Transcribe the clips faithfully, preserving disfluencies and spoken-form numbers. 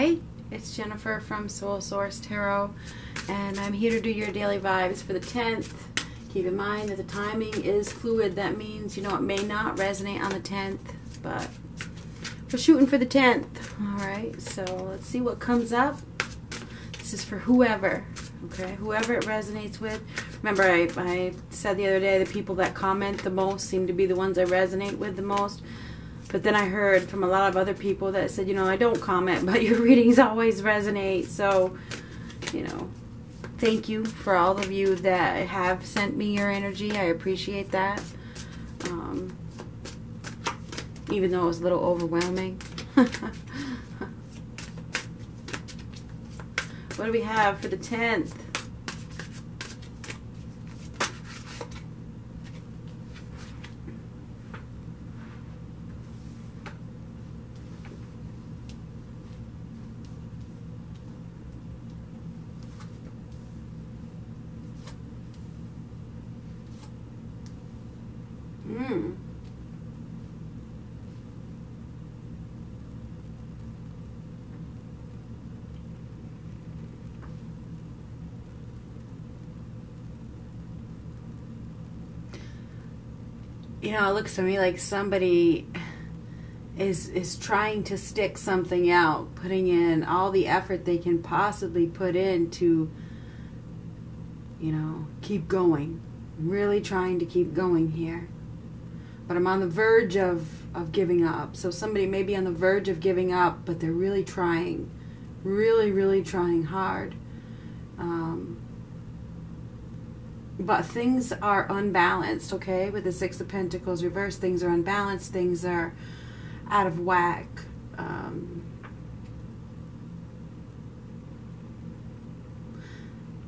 Hi, it's Jennifer from Soul Source Tarot, and I'm here to do your daily vibes for the tenth. Keep in mind that the timing is fluid. That means, you know, it may not resonate on the tenth, but we're shooting for the tenth. All right, so let's see what comes up. This is for whoever, okay? Whoever it resonates with. Remember, I, I said the other day, the people that comment the most seem to be the ones I resonate with the most. But then I heard from a lot of other people that said, you know, I don't comment, but your readings always resonate. So, you know, thank you for all of you that have sent me your energy. I appreciate that. Um, even though it was a little overwhelming. What do we have for the tenth? Mm. You know, it looks to me like somebody is is trying to stick something out, putting in all the effort they can possibly put in to, you know, keep going. I'm really trying to keep going here. But I'm on the verge of, of giving up. So somebody may be on the verge of giving up, but they're really trying. Really, really trying hard. Um, but things are unbalanced, okay? With the Six of Pentacles reversed, things are unbalanced. Things are out of whack. Um,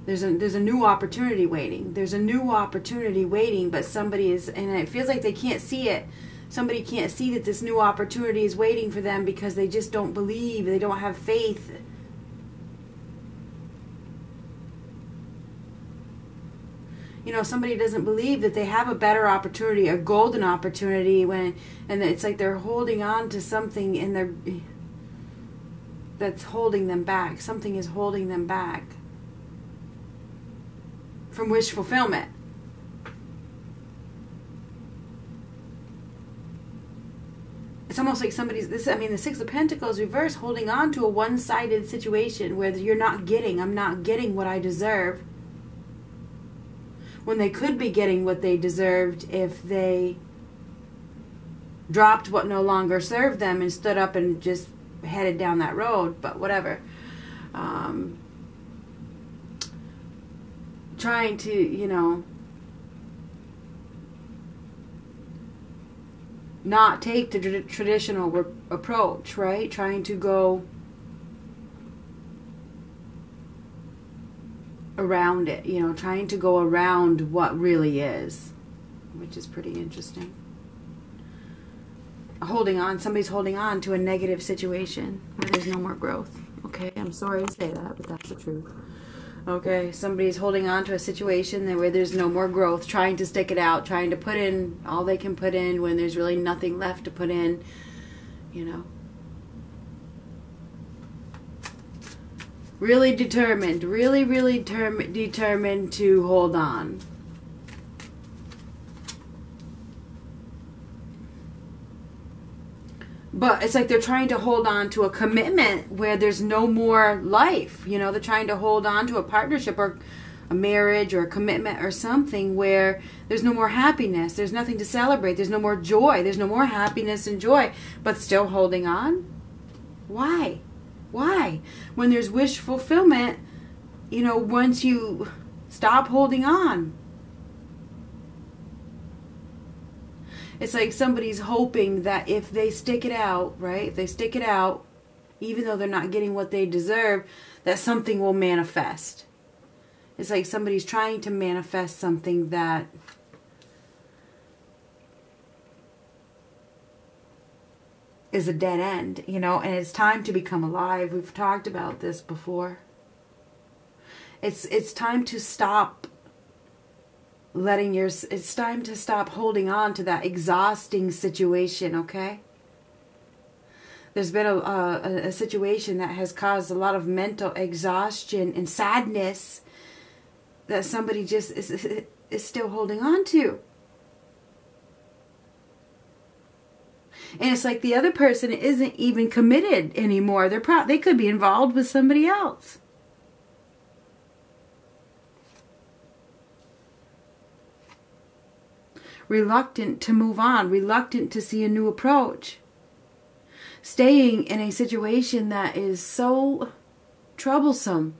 There's a, there's a new opportunity waiting. There's a new opportunity waiting, but somebody is, and it feels like they can't see it. Somebody can't see that this new opportunity is waiting for them because they just don't believe. They don't have faith. You know, somebody doesn't believe that they have a better opportunity, a golden opportunity, when, and it's like they're holding on to something in their, that's holding them back. Something is holding them back from wish fulfillment. It's almost like somebody's, this, I mean, the Six of Pentacles reverse, holding on to a one-sided situation where you're not getting, I'm not getting what I deserve, when they could be getting what they deserved if they dropped what no longer served them and stood up and just headed down that road, but whatever. Um... trying to, you know, not take the tra traditional approach, right? Trying to go around it, you know, trying to go around what really is, which is pretty interesting. Holding on, somebody's holding on to a negative situation where there's no more growth. Okay, I'm sorry to say that, but that's the truth. Okay, somebody's holding on to a situation that where there's no more growth, trying to stick it out, trying to put in all they can put in when there's really nothing left to put in, you know. Really determined, really, really determined to hold on. But it's like they're trying to hold on to a commitment where there's no more life. You know, they're trying to hold on to a partnership or a marriage or a commitment or something where there's no more happiness. There's nothing to celebrate. There's no more joy. There's no more happiness and joy. But still holding on? Why? Why? When there's wish fulfillment, you know, once you stop holding on. It's like somebody's hoping that if they stick it out, right? If they stick it out, even though they're not getting what they deserve, that something will manifest. It's like somebody's trying to manifest something that is a dead end, you know? And it's time to become alive. We've talked about this before. It's, it's time to stop letting your, it's time to stop holding on to that exhausting situation, okay? There's been a, a, a situation that has caused a lot of mental exhaustion and sadness that somebody just is, is still holding on to. And it's like the other person isn't even committed anymore. They're pro- they could be involved with somebody else. Reluctant to move on. Reluctant to see a new approach. Staying in a situation that is so troublesome.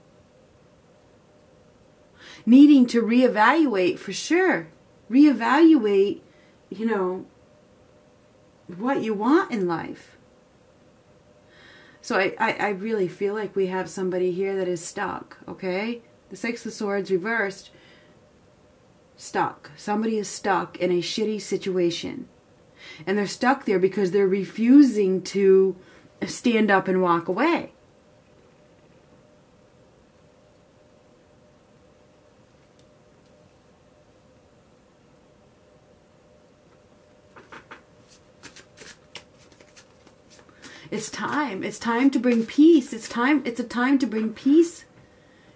Needing to reevaluate for sure. Reevaluate, you know, what you want in life. So I, I, I really feel like we have somebody here that is stuck, okay? The Six of Swords reversed. Stuck. Somebody is stuck in a shitty situation. And they're stuck there because they're refusing to stand up and walk away. It's time. It's time to bring peace. It's time. It's a time to bring peace.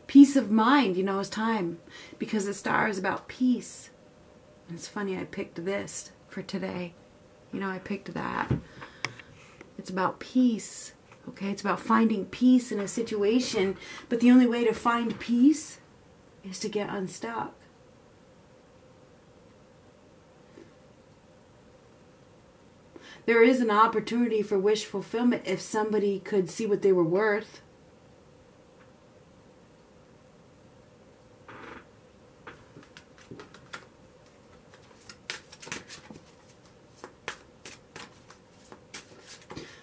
Peace of mind, you know, it's time. Because the star is about peace. And it's funny, I picked this for today. You know, I picked that. It's about peace, okay? It's about finding peace in a situation. But the only way to find peace is to get unstuck. There is an opportunity for wish fulfillment if somebody could see what they were worth.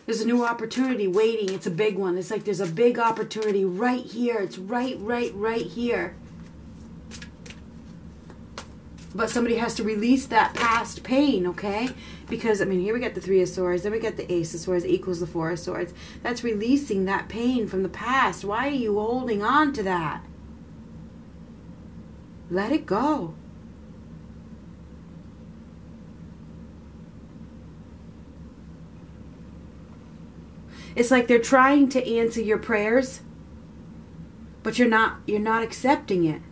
There's a new opportunity waiting. It's a big one. It's like there's a big opportunity right here. It's right, right, right here. But somebody has to release that past pain, okay? Because, I mean, here we got the Three of Swords. Then we got the Ace of Swords equals the Four of Swords. That's releasing that pain from the past. Why are you holding on to that? Let it go. It's like they're trying to answer your prayers, but you're not, you're not accepting it.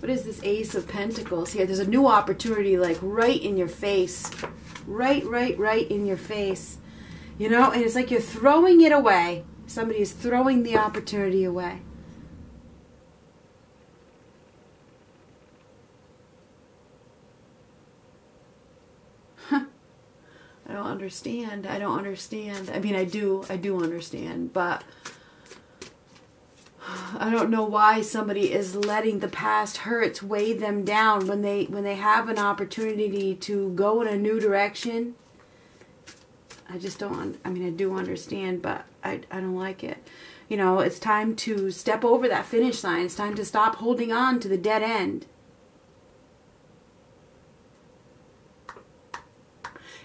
What is this Ace of Pentacles here? There's a new opportunity like right in your face. Right, right, right in your face. You know, and it's like you're throwing it away. Somebody is throwing the opportunity away. Huh. I don't understand. I don't understand. I mean, I do. I do understand, but I don't know why somebody is letting the past hurts weigh them down when they when they have an opportunity to go in a new direction. I just don't, I mean, I do understand, but I, I don't like it. You know, it's time to step over that finish line. It's time to stop holding on to the dead end.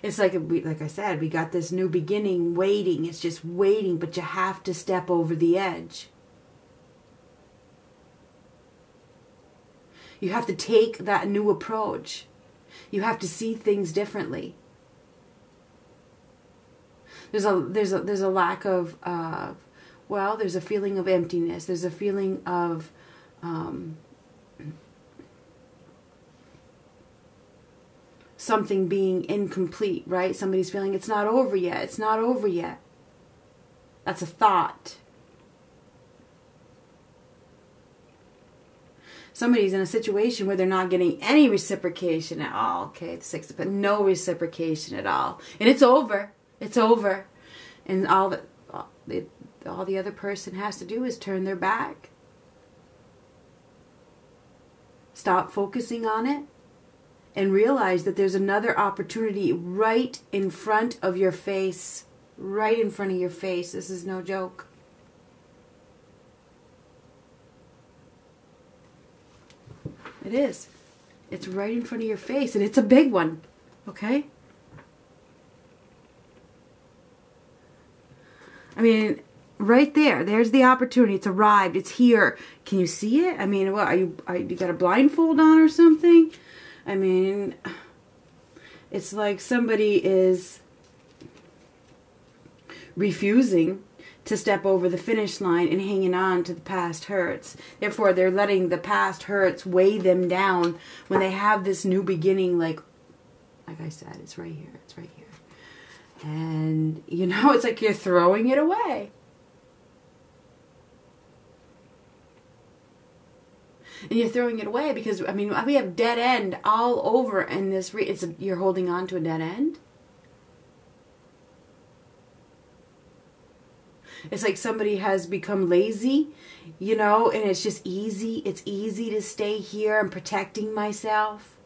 It's like, we, like I said, we got this new beginning waiting. It's just waiting, but you have to step over the edge. You have to take that new approach. You have to see things differently. There's a there's a there's a lack of uh, well, there's a feeling of emptiness. There's a feeling of um, something being incomplete, right? Somebody's feeling it's not over yet. It's not over yet. That's a thought. Somebody's in a situation where they're not getting any reciprocation at all. Okay, the Six of Pentacles, no reciprocation at all, and it's over. It's over, and all that all the other person has to do is turn their back. Stop focusing on it, and realize that there's another opportunity right in front of your face. Right in front of your face. This is no joke. It is. It's right in front of your face, and it's a big one, okay? I mean, right there. There's the opportunity. It's arrived. It's here. Can you see it? I mean, what, are you, are you, you got a blindfold on or something? I mean, it's like somebody is refusing to step over the finish line and hanging on to the past hurts. Therefore, they're letting the past hurts weigh them down when they have this new beginning. Like, like I said, it's right here. It's right here. And, you know, it's like you're throwing it away. And you're throwing it away because, I mean, we have dead end all over in this. Re it's a, you're holding on to a dead end. It's like somebody has become lazy, you know, and it's just easy. It's easy to stay here and protecting myself.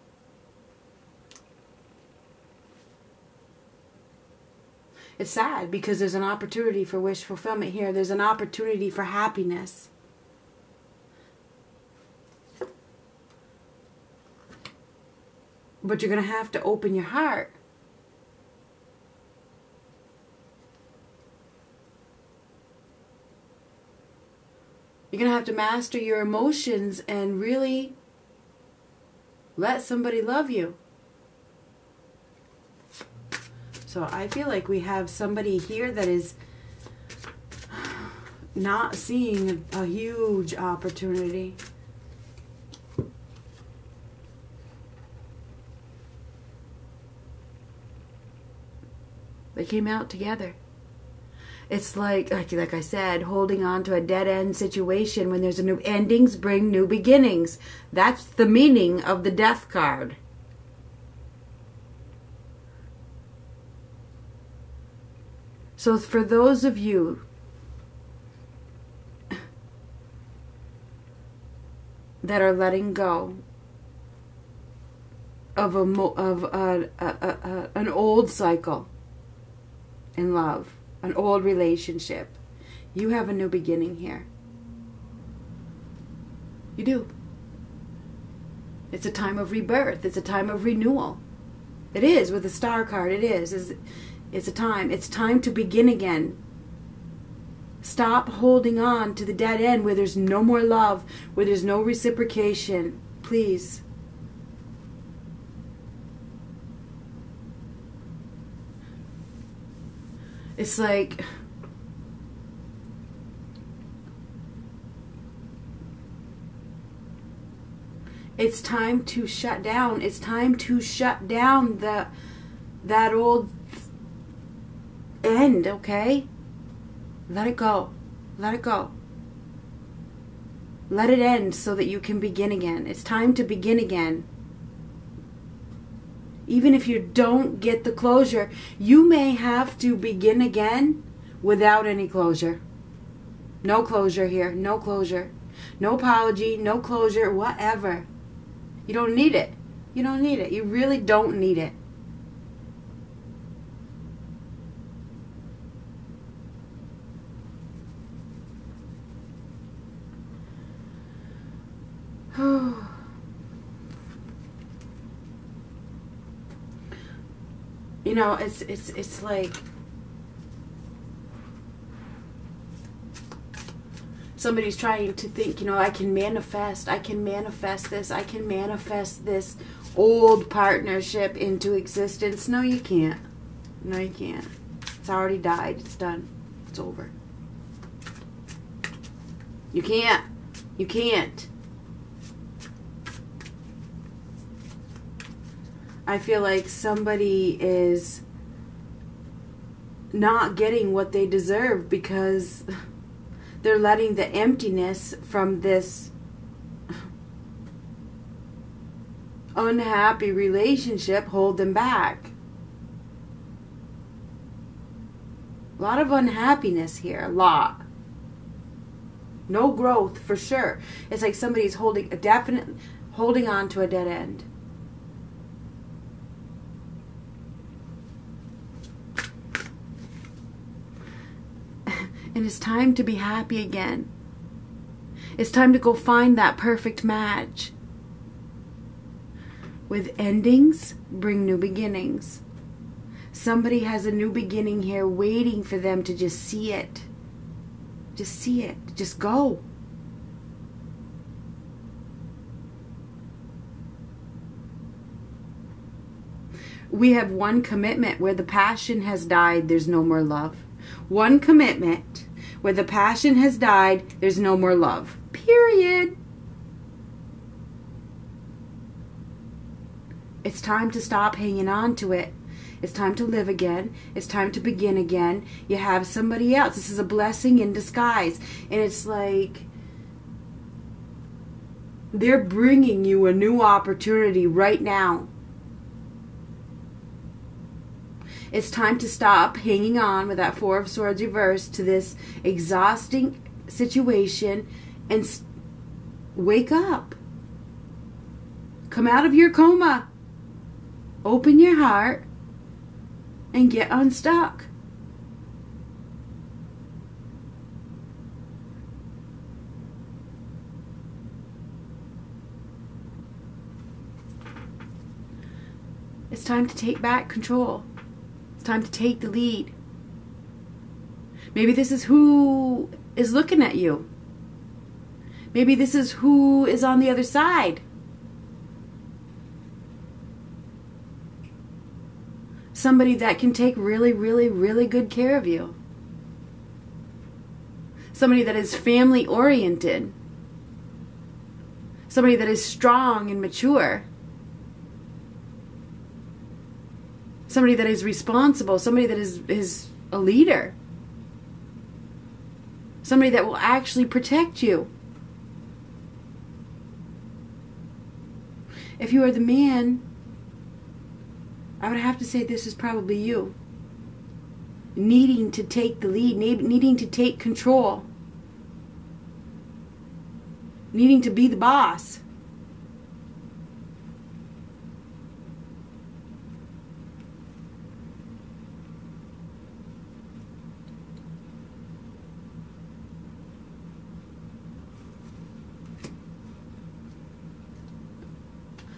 It's sad because there's an opportunity for wish fulfillment here. There's an opportunity for happiness. But you're going to have to open your heart. You're going to have to master your emotions and really let somebody love you. So I feel like we have somebody here that is not seeing a huge opportunity. They came out together. It's like, like, like I said, holding on to a dead-end situation when there's a new endings bring new beginnings. That's the meaning of the death card. So for those of you that are letting go of, a, of a, a, a, an old cycle in love, an old relationship, you have a new beginning here. You do. It's a time of rebirth. It's a time of renewal. It is with the star card. It is. It's, it's a time. It's time to begin again. Stop holding on to the dead end where there's no more love, where there's no reciprocation. Please. It's like it's time to shut down. It's time to shut down the that old end, okay? Let it go. Let it go. Let it end so that you can begin again. It's time to begin again. Even if you don't get the closure, you may have to begin again without any closure. No closure here. No closure. No apology. No closure. Whatever. You don't need it. You don't need it. You really don't need it. You know, it's it's it's like somebody's trying to think, you know, I can manifest, I can manifest this, I can manifest this old partnership into existence. No, you can't. No, you can't. It's already died. It's done. It's over. You can't. You can't. I feel like somebody is not getting what they deserve because they're letting the emptiness from this unhappy relationship hold them back. A lot of unhappiness here, a lot. No growth for sure. It's like somebody's holding a definite, holding on to a dead end. And it's time to be happy again. It's time to go find that perfect match. With endings, bring new beginnings. Somebody has a new beginning here waiting for them to just see it. Just see it. Just go. we have one commitment where the passion has died, there's no more love. One commitment where the passion has died, there's no more love. Period. It's time to stop hanging on to it. It's time to live again. It's time to begin again. You have somebody else. This is a blessing in disguise. And it's like they're bringing you a new opportunity right now. It's time to stop hanging on with that Four of Swords reversed to this exhausting situation and wake up. Come out of your coma. Open your heart and get unstuck. It's time to take back control. It's time to take the lead. Maybe this is who is looking at you. Maybe this is who is on the other side. Somebody that can take really, really, really good care of you. Somebody that is family oriented. Somebody that is strong and mature. Somebody that is responsible. Somebody that is, is a leader. Somebody that will actually protect you. If you are the man, I would have to say this is probably you. Needing to take the lead, needing to take control. Needing to be the boss.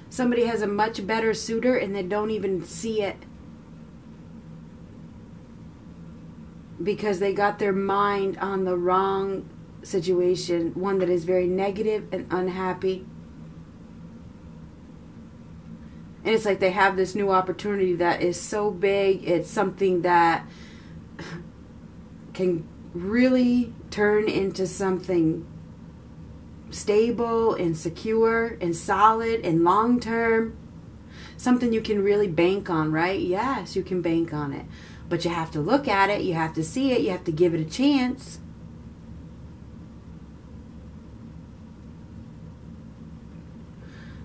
Somebody has a much better suitor and they don't even see it because they got their mind on the wrong situation, one that is very negative and unhappy. And it's like they have this new opportunity that is so big, it's something that can really turn into something stable and secure and solid and long term, something you can really bank on, right? Yes, you can bank on it, but you have to look at it, you have to see it, you have to give it a chance.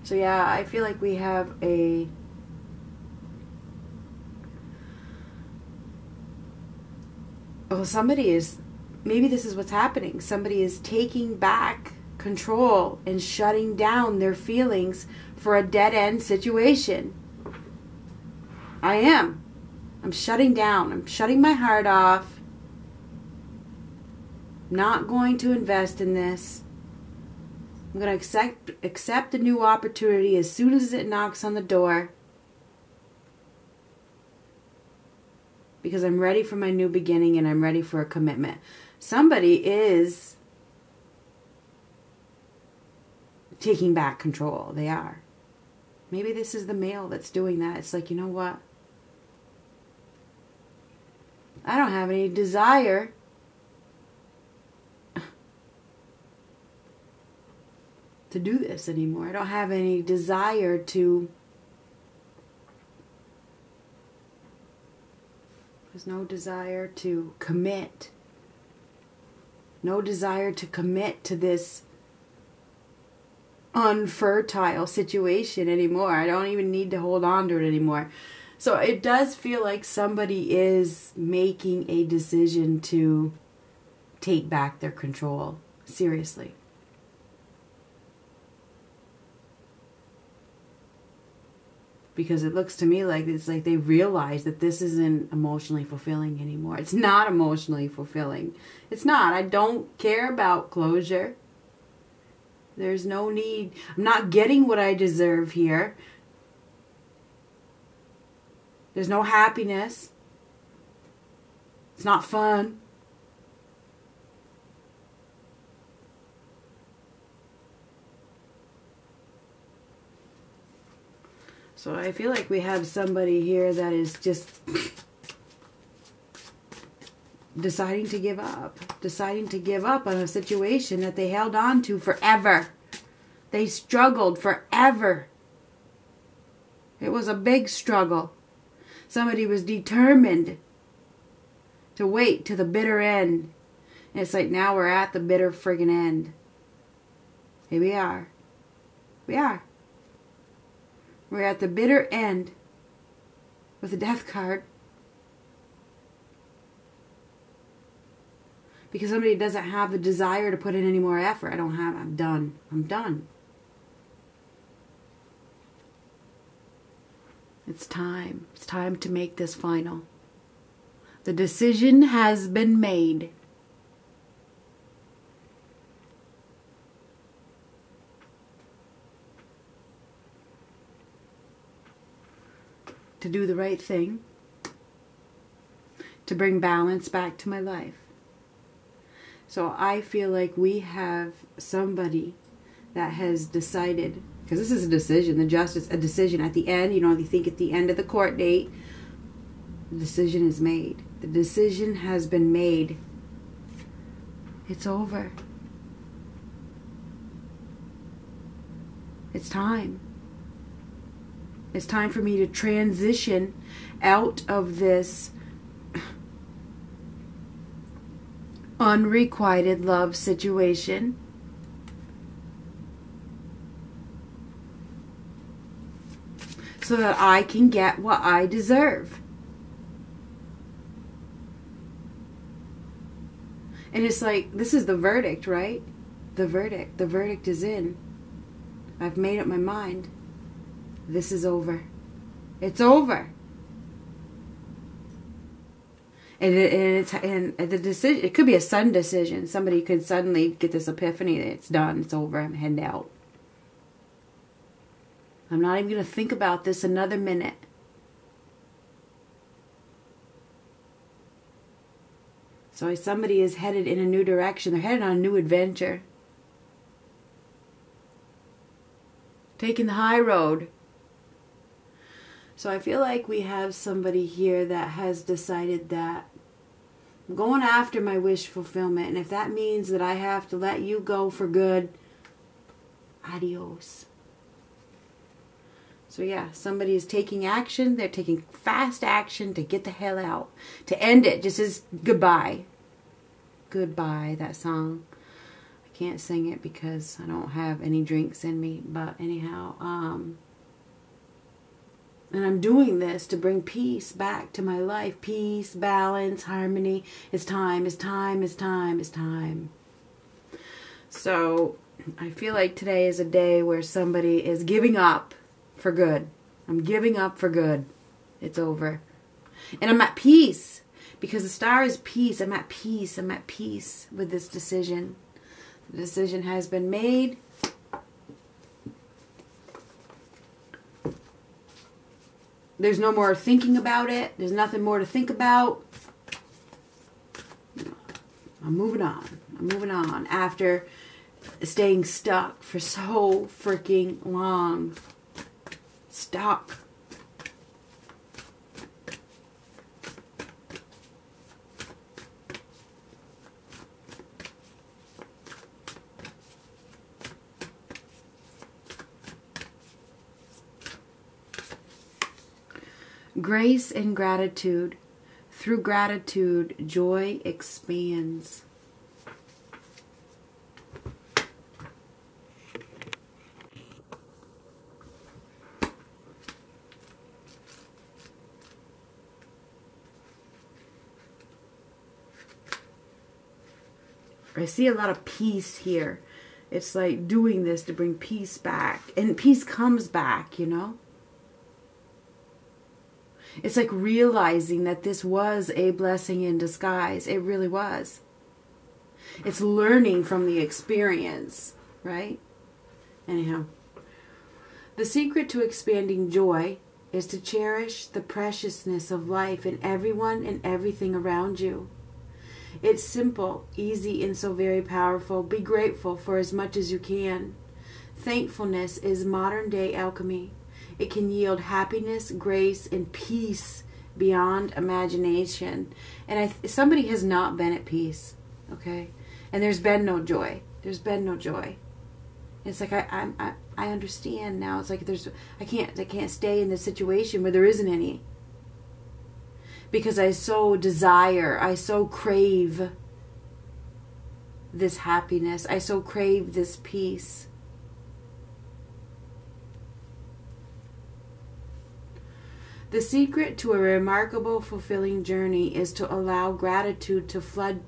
So yeah, I feel like we have a well, somebody is, maybe this is what's happening, somebody is taking back control and shutting down their feelings for a dead-end situation. I am. I'm shutting down. I'm shutting my heart off. I'm not going to invest in this. I'm going to accept accept the new opportunity as soon as it knocks on the door, because I'm ready for my new beginning and I'm ready for a commitment. Somebody is taking back control. They are. Maybe this is the male that's doing that. It's like, you know what? I don't have any desire to do this anymore. I don't have any desire to. There's no desire to commit. No desire to commit to this unfertile situation anymore. I don't even need to hold on to it anymore. So it does feel like somebody is making a decision to take back their control. Seriously. Because it looks to me like it's like they realize that this isn't emotionally fulfilling anymore. It's not emotionally fulfilling. It's not. I don't care about closure. There's no need. I'm not getting what I deserve here. There's no happiness. It's not fun. So I feel like we have somebody here that is just deciding to give up. Deciding to give up on a situation that they held on to forever. They struggled forever. It was a big struggle. Somebody was determined to wait to the bitter end. And it's like now we're at the bitter friggin' end. Here we are. We are. We're at the bitter end with the death card. Because somebody doesn't have the desire to put in any more effort. I don't have, I'm done. I'm done. It's time. It's time to make this final. The decision has been made. To do the right thing, to bring balance back to my life. So I feel like we have somebody that has decided, because this is a decision, the justice, a decision at the end, you know, you think at the end of the court date, the decision is made. The decision has been made. It's over. It's time. It's time for me to transition out of this unrequited love situation so that I can get what I deserve. And it's like, this is the verdict, right? The verdict. The verdict is in. I've made up my mind. This is over. It's over. And, it, and it's and the decision. It could be a sudden decision. Somebody could suddenly get this epiphany that it's done. It's over. I'm heading out. I'm not even going to think about this another minute. So somebody is headed in a new direction. They're headed on a new adventure. Taking the high road. So I feel like we have somebody here that has decided that I'm going after my wish fulfillment. And if that means that I have to let you go for good, adios. So yeah, somebody is taking action. They're taking fast action to get the hell out. To end it just as goodbye. Goodbye, that song. I can't sing it because I don't have any drinks in me. But anyhow, um... and I'm doing this to bring peace back to my life. Peace, balance, harmony. It's time, it's time, it's time, it's time. So I feel like today is a day where somebody is giving up for good. I'm giving up for good. It's over. And I'm at peace because the star is peace. I'm at peace. I'm at peace with this decision. The decision has been made. There's no more thinking about it. There's nothing more to think about. I'm moving on. I'm moving on after staying stuck for so freaking long. Stuck. Grace and gratitude. Through gratitude, joy expands. I see a lot of peace here. It's like doing this to bring peace back. And peace comes back, you know? It's like realizing that this was a blessing in disguise. It really was. It's learning from the experience, right? Anyhow, the secret to expanding joy is to cherish the preciousness of life in everyone and everything around you. It's simple, easy, and so very powerful. Be grateful for as much as you can. Thankfulness is modern-day alchemy. It can yield happiness, grace, and peace beyond imagination. And I, somebody has not been at peace, okay? And there's been no joy. There's been no joy. It's like I, I'm, I, I understand now. It's like there's I can't I can't stay in this situation where there isn't any. Because I so desire, I so crave this happiness. I so crave this peace. The secret to a remarkable, fulfilling journey is to allow gratitude to flood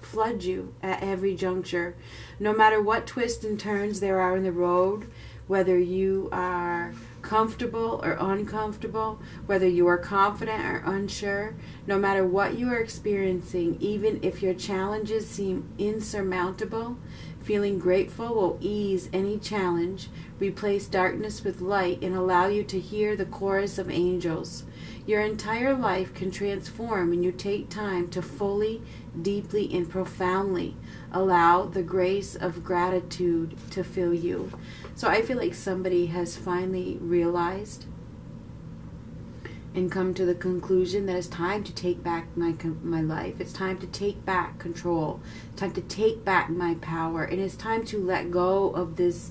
flood you at every juncture. No matter what twists and turns there are in the road, whether you are comfortable or uncomfortable, whether you are confident or unsure, no matter what you are experiencing, even if your challenges seem insurmountable, feeling grateful will ease any challenge, replace darkness with light, and allow you to hear the chorus of angels. Your entire life can transform when you take time to fully, deeply, and profoundly allow the grace of gratitude to fill you. So I feel like somebody has finally realized and come to the conclusion that it's time to take back my my life. It's time to take back control. It's time to take back my power. And it's time to let go of this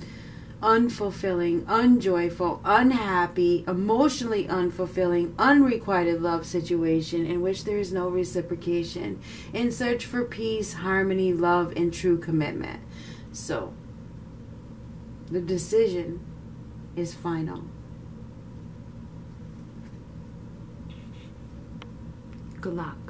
unfulfilling, unjoyful, unhappy, emotionally unfulfilling, unrequited love situation in which there is no reciprocation, in search for peace, harmony, love, and true commitment. So, the decision is final. Good luck.